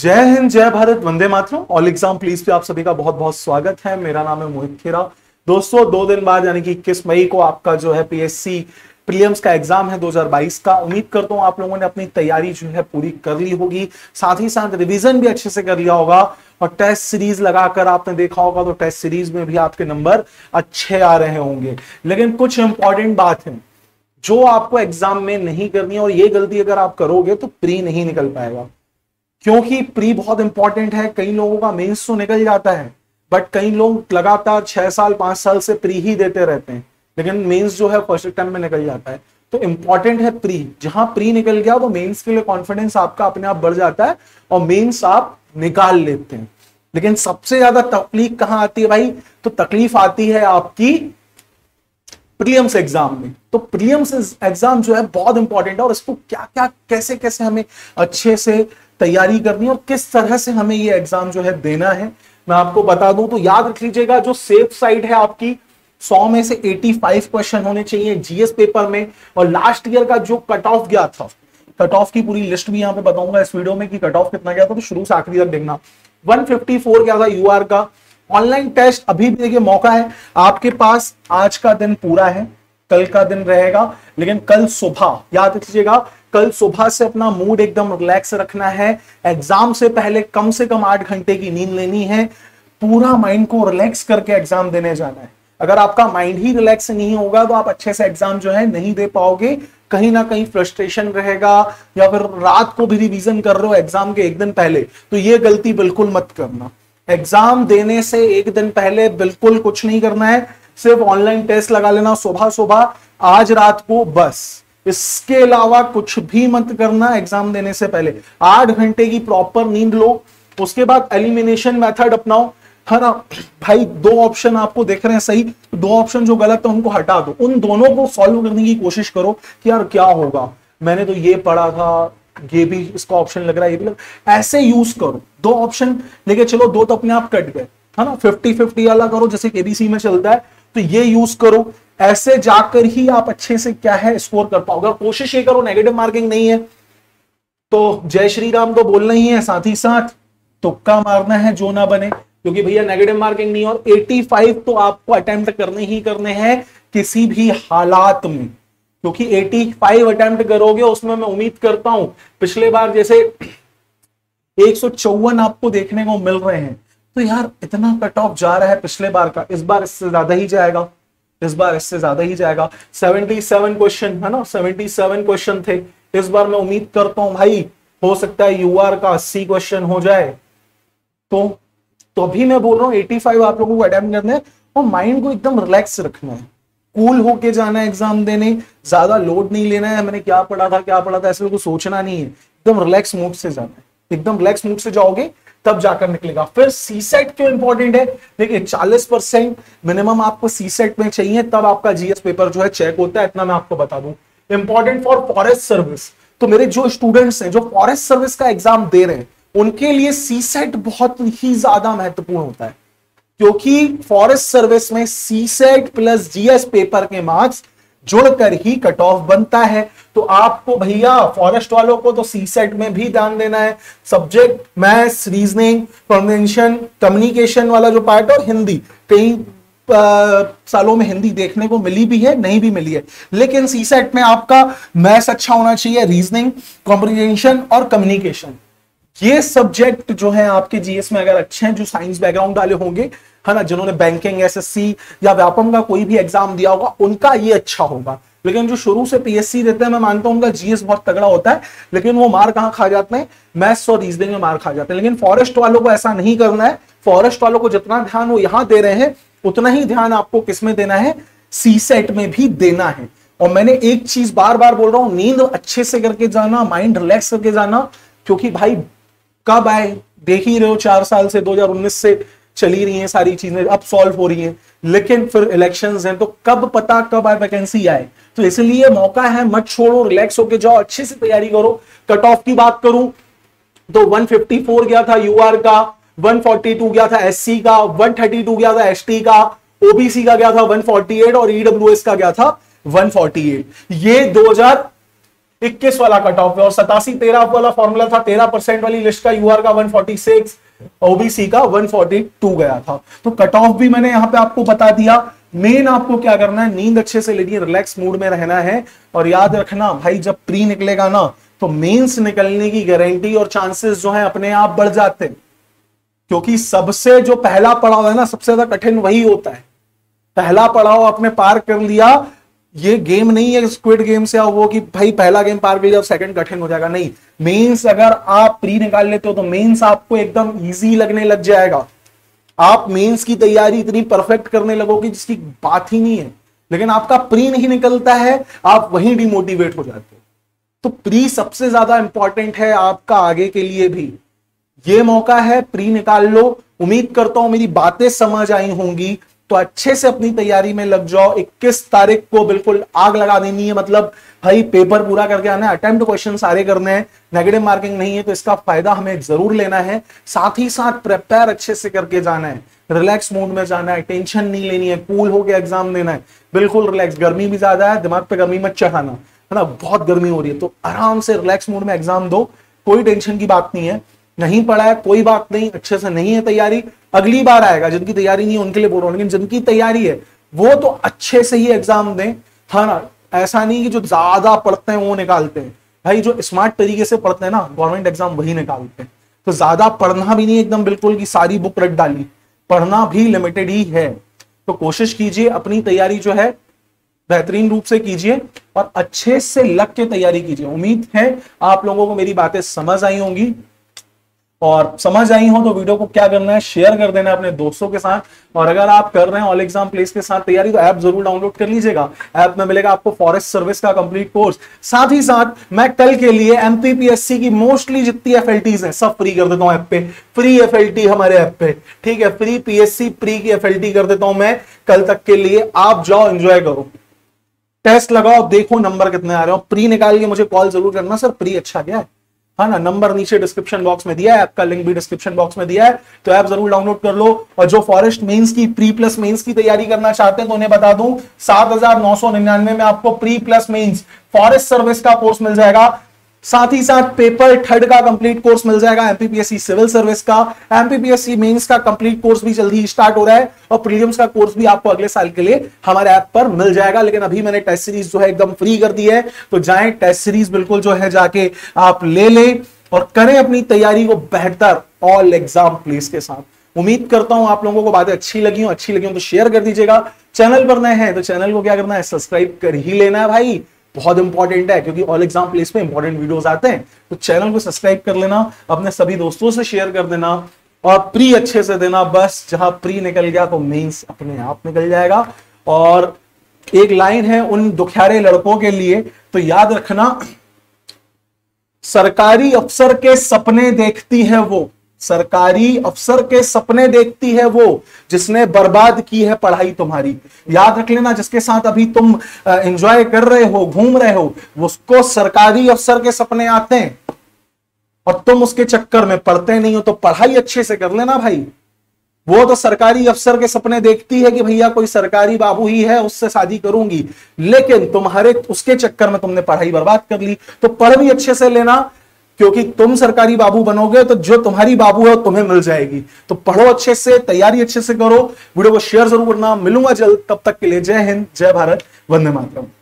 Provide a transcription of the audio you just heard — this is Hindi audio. जय हिंद, जय भारत, वंदे मातरम। ऑल एग्जाम प्लीज पे आप सभी का बहुत बहुत स्वागत है। मेरा नाम है मोहित खेरा। दोस्तों, 2 दिन बाद यानी कि 21 मई को आपका जो है पीएससी प्रीलिम्स का एग्जाम है 2022 का। उम्मीद करता हूँ आप लोगों ने अपनी तैयारी जो है पूरी कर ली होगी, साथ ही साथ रिवीजन भी अच्छे से कर लिया होगा। और टेस्ट सीरीज लगाकर आपने देखा होगा तो टेस्ट सीरीज में भी आपके नंबर अच्छे आ रहे होंगे। लेकिन कुछ इंपॉर्टेंट बात है जो आपको एग्जाम में नहीं करनी है, और ये गलती अगर आप करोगे तो प्री नहीं निकल पाएगा, क्योंकि प्री बहुत इंपॉर्टेंट है। कई लोगों का मेंस तो निकल जाता है, बट कई लोग लगातार 6 साल 5 साल से प्री ही देते रहते हैं, लेकिन मेंस जो है फर्स्ट अटेम्प्ट में निकल जाता है। तो इंपॉर्टेंट है प्री। जहां प्री निकल गया तो मेंस के लिए कॉन्फिडेंस आपका अपने आप बढ़ जाता है और मेंस आप निकाल लेते हैं। लेकिन सबसे ज्यादा तकलीफ कहां आती है भाई? तो तकलीफ आती है आपकी प्रीलिम्स एग्जाम में। तो प्रीलिम्स एग्जाम जो है बहुत इंपॉर्टेंट है, और इसको क्या क्या कैसे कैसे हमें अच्छे से तैयारी करनी है और किस तरह से हमें ये एग्जाम जो है देना है, मैं आपको बता दूं। तो याद रख लीजिएगा, जो सेफ साइड है आपकी 100 में से 85 क्वेश्चन होने चाहिए जीएस पेपर में। और लास्ट ईयर का जो कट ऑफ गया था, कट ऑफ की पूरी लिस्ट भी यहाँ पे बताऊंगा इस वीडियो में कि कट ऑफ कितना गया था, तो शुरू से आखिरी तक देखना। 154 गया था यूआर का। ऑनलाइन टेस्ट अभी भी देखिए मौका है आपके पास, आज का दिन पूरा है, कल का दिन रहेगा। लेकिन कल सुबह याद रखिएगा, कल सुबह से अपना मूड एकदम रिलैक्स रखना है। एग्जाम से पहले कम से कम 8 घंटे की नींद लेनी है। पूरा माइंड को रिलैक्स करके एग्जाम देने जाना है। अगर आपका माइंड ही रिलैक्स नहीं होगा तो आप अच्छे से एग्जाम जो है नहीं दे पाओगे। कहीं ना कहीं फ्रस्ट्रेशन रहेगा, या फिर रात को भी रिविजन कर रहे हो एग्जाम के एक दिन पहले, तो ये गलती बिल्कुल मत करना। एग्जाम देने से एक दिन पहले बिल्कुल कुछ नहीं करना है, सिर्फ ऑनलाइन टेस्ट लगा लेना सुबह सुबह आज रात को, बस। इसके अलावा कुछ भी मत करना। एग्जाम देने से पहले 8 घंटे की प्रॉपर नींद लो। उसके बाद एलिमिनेशन मेथड अपनाओ, है ना भाई। 2 ऑप्शन आपको देख रहे हैं सही, 2 ऑप्शन जो गलत है उनको हटा दो, उन दोनों को सॉल्व करने की कोशिश करो कि यार क्या होगा, मैंने तो ये पढ़ा था, ये भी इसका ऑप्शन लग रहा है, ये भी लग रहा है, ऐसे यूज करो। 2 ऑप्शन लेके चलो, 2 तो अपने आप कट गए, है ना। 50-50 वाला करो जैसे केबीसी में चलता है, तो ये यूज करो। ऐसे जाकर ही आप अच्छे से क्या है स्कोर कर पाओगे। कोशिश ये करो, नेगेटिव मार्किंग नहीं है तो जय श्री राम तो बोलना ही है, साथ ही साथ तुक्का मारना है जो ना बने, क्योंकि भैया नेगेटिव मार्किंग नहीं। और 85 तो आपको अटेम्प्ट करने ही करने हैं किसी भी हालात में, क्योंकि 85 अटेम्प्ट करोगे उसमें मैं उम्मीद करता हूं, पिछले बार जैसे 154 आपको देखने को मिल रहे हैं, तो यार इतना कट ऑफ जा रहा है पिछले बार का, इस बार इससे ज्यादा ही जाएगा, इस बार इससे ज्यादा ही जाएगा। 77 क्वेश्चन है ना, 77 क्वेश्चन थे इस बार। मैं उम्मीद करता हूं भाई, हो सकता है यूआर का 80 क्वेश्चन हो जाए। तो अभी मैं बोल रहा हूँ 85 आप लोगों को अटेम्प्ट करना है, और माइंड को एकदम रिलैक्स रखना है, कूल होके जाना है एग्जाम देने। ज्यादा लोड नहीं लेना है, मैंने क्या पढ़ा था ऐसे कुछ सोचना नहीं है, एकदम रिलैक्स मूड से जाना है। एकदम रिलैक्स मूड से जाओगे तब जाकर निकलेगा। फिर सीसेट क्यों इंपॉर्टेंट है? देखिए 40% मिनिमम आपको सीसेट में चाहिए, तब आपका जीएस पेपर जो है चेक होता है, इतना मैं आपको बता दूं। इंपॉर्टेंट फॉर फॉरेस्ट सर्विस, तो मेरे जो स्टूडेंट्स हैं जो फॉरेस्ट सर्विस का एग्जाम दे रहे हैं उनके लिए सीसेट बहुत ही ज्यादा महत्वपूर्ण होता है, क्योंकि फॉरेस्ट सर्विस में सीसेट प्लस जीएस पेपर के मार्क्स जुड़कर ही कट ऑफ बनता है। तो आपको भैया फॉरेस्ट वालों को तो सीसेट में भी ध्यान देना है। Subject maths, reasoning, convention, communication वाला जो पार्ट, और हिंदी। कई सालों में हिंदी देखने को मिली भी है, नहीं भी मिली है, लेकिन सीसेट में आपका मैथ्स अच्छा होना चाहिए, रीजनिंग, कॉम्प्रिहेंशन और कम्युनिकेशन, ये सब्जेक्ट जो है आपके जीएस में अगर अच्छे हैं, जो साइंस बैकग्राउंड वाले होंगे, है ना, जिन्होंने बैंकिंग, एसएससी या व्यापम का कोई भी एग्जाम दिया होगा, उनका ये अच्छा होगा। लेकिन जो शुरू से पीएससी देते हैं, मैं मानता हूं उनका जीएस बहुत तगड़ा होता है, लेकिन वो मार कहां खा जाते हैं? मैथ्स और रीजनिंग में मार खा जाते हैं। लेकिन फॉरेस्ट वालों को ऐसा नहीं करना है। फॉरेस्ट वालों को जितना ध्यान वो यहां दे रहे हैं, उतना ही ध्यान आपको किसमें देना है? सीसेट में भी देना है। और मैंने एक चीज बार बार बोल रहा हूं, नींद अच्छे से करके जाना, माइंड रिलैक्स करके जाना, क्योंकि भाई कब आए देख ही रहे हो, 4 साल से, 2019 से चली रही हैं सारी चीजें, अब सॉल्व हो रही हैं, लेकिन फिर इलेक्शंस हैं, तो कब पता कब आए वैकेंसी आए। तो इसलिए मौका है, मत छोड़ो, रिलैक्स होके जाओ, अच्छे से तैयारी करो। कट ऑफ की बात करूं तो 154 गया था यूआर का, 142 गया था एससी का, 132 गया था एसटी का, ओबीसी का गया था 148 और ईडब्ल्यूएस का गया था 148। ये 2000 21 वाला कट ऑफ है और 87-13 वाला फॉर्मूला था, 13% वाली लिस्ट का यूआर का 146, ओबीसी का 142 गया था। तो कट ऑफ भी मैंने यहाँ पे आपको बता दिया। मेन आपको क्या करना है, नींद अच्छे से लेनी है, रिलैक्स मूड में रहना है। और याद रखना भाई, जब प्री निकलेगा ना तो मेंस निकलने की गारंटी और चांसेस जो है अपने आप बढ़ जाते हैं, क्योंकि सबसे जो पहला पड़ाव है ना, सबसे ज्यादा कठिन वही होता है। पहला पड़ाव आपने पार कर लिया, ये गेम नहीं है स्क्विड गेम से वो कि भाई पहला गेम पार कर लिया अब सेकंड कठिन हो जाएगा, नहीं। मेंस अगर आप प्री निकाल लेते हो तो मेंस आपको एकदम इजी लगने लग जाएगा। आप मेंस की तैयारी इतनी परफेक्ट करने लगोगे जिसकी बात ही नहीं है, लेकिन आपका प्री नहीं निकलता है, आप वहीं डिमोटिवेट हो जाते हो। तो प्री सबसे ज्यादा इंपॉर्टेंट है आपका आगे के लिए भी। ये मौका है, प्री निकाल लो। उम्मीद करता हूं मेरी बातें समझ आई होंगी, तो अच्छे से अपनी तैयारी में लग जाओ। 21 तारीख को बिल्कुल आग लगा देनी है, मतलब भाई पेपर पूरा करके आना है, अटेम्प्ट क्वेश्चन सारे करने हैं, नेगेटिव मार्किंग नहीं है, तो इसका फायदा हमें जरूर लेना है। साथ ही साथ प्रिपेयर अच्छे से करके जाना है, रिलैक्स मूड में जाना है, टेंशन नहीं लेनी है, कूल होकर एग्जाम देना है, बिल्कुल रिलैक्स। गर्मी भी ज्यादा है, दिमाग पे गर्मी मत चढ़ाना, है ना, बहुत गर्मी हो रही है, तो आराम से रिलैक्स मूड में एग्जाम दो, कोई टेंशन की बात नहीं है। नहीं पढ़ा है कोई बात नहीं, अच्छे से नहीं है तैयारी, अगली बार आएगा। जिनकी तैयारी नहीं है उनके लिए बोल रहा हूं, लेकिन जिनकी तैयारी है वो तो अच्छे से ही एग्जाम दें, है ना। ऐसा नहीं कि जो ज्यादा पढ़ते हैं वो निकालते हैं, भाई जो स्मार्ट तरीके से पढ़ते हैं ना, गवर्नमेंट एग्जाम वही निकालते हैं। तो ज्यादा पढ़ना भी नहीं एकदम बिल्कुल की सारी बुक रट डाली, पढ़ना भी लिमिटेड ही है। तो कोशिश कीजिए अपनी तैयारी जो है बेहतरीन रूप से कीजिए और अच्छे से लग के तैयारी कीजिए। उम्मीद है आप लोगों को मेरी बातें समझ आई होंगी, और समझ आई हो तो वीडियो को क्या करना है, शेयर कर देना अपने दोस्तों के साथ। और अगर आप कर रहे हैं ऑल एग्जाम प्लेस के साथ तैयारी, तो ऐप जरूर डाउनलोड कर लीजिएगा। ऐप में मिलेगा आपको फॉरेस्ट सर्विस का कंप्लीट कोर्स। साथ ही साथ मैं कल के लिए एमपीपीएससी की मोस्टली जितनी एफएलटीज हैं सब फ्री कर देता हूं ऐप पे, फ्री एफएलटी हमारे ऐप पे, ठीक है, फ्री पीएससी प्री की एफएलटी कर देता हूं मैं कल तक के लिए। आप जाओ, एंजॉय करो, टेस्ट लगाओ, देखो नंबर कितने आ रहे हो। प्री निकाल के मुझे कॉल जरूर करना, सर प्री अच्छा गया है, हाँ ना। नंबर नीचे डिस्क्रिप्शन बॉक्स में दिया है, ऐप का लिंक भी डिस्क्रिप्शन बॉक्स में दिया है, तो ऐप जरूर डाउनलोड कर लो। और जो फॉरेस्ट मेंस की प्री प्लस मेंस की तैयारी करना चाहते हैं तो उन्हें बता दूं, 7,999 में आपको pre plus mains forest service का कोर्स मिल जाएगा। साथ ही साथ पेपर थर्ड का कंप्लीट कोर्स मिल जाएगा, एमपीपीएससी सिविल सर्विस का, एमपीपीएससी मेंस का कंप्लीट कोर्स भी जल्दी स्टार्ट हो रहा है, और प्रीलिम्स का कोर्स भी आपको अगले साल के लिए हमारे ऐप पर मिल जाएगा। लेकिन अभी मैंने टेस्ट सीरीज जो है एकदम फ्री कर दी है, तो जाएं टेस्ट सीरीज बिल्कुल जो है जाके आप ले लें और करें अपनी तैयारी को बेहतर ऑल एग्जाम प्लेस के साथ। उम्मीद करता हूं आप लोगों को बातें अच्छी लगी हो तो शेयर कर दीजिएगा। चैनल पर नए हैं तो चैनल को क्या करना है, सब्सक्राइब कर ही लेना है भाई, बहुत इंपॉर्टेंट है, क्योंकि ऑल एग्जाम प्लेस पे इंपॉर्टेंट वीडियोस आते हैं। तो चैनल को सब्सक्राइब कर लेना, अपने सभी दोस्तों से शेयर कर देना और प्री अच्छे से देना। बस जहां प्री निकल गया तो मेंस अपने आप निकल जाएगा। और एक लाइन है उन दुखियारे लड़कों के लिए, तो याद रखना, सरकारी अफसर के सपने देखती है वो, सरकारी अफसर के सपने देखती है वो, जिसने बर्बाद की है पढ़ाई तुम्हारी। याद रख लेना, जिसके साथ अभी तुम एंजॉय कर रहे हो, घूम रहे हो, उसको सरकारी अफसर के सपने आते हैं और तुम उसके चक्कर में पढ़ते नहीं हो। तो पढ़ाई अच्छे से कर लेना भाई। वो तो सरकारी अफसर के सपने देखती है कि भैया कोई सरकारी बाबू ही है, उससे शादी करूंगी, लेकिन तुम्हारे उसके चक्कर में तुमने पढ़ाई बर्बाद कर ली। तो पढ़ भी अच्छे से लेना, क्योंकि तुम सरकारी बाबू बनोगे तो जो तुम्हारी बाबू है तुम्हें मिल जाएगी। तो पढ़ो अच्छे से, तैयारी अच्छे से करो, वीडियो को शेयर जरूर करना। मिलूंगा जल्द, तब तक के लिए जय हिंद, जय भारत, वंदे मातरम।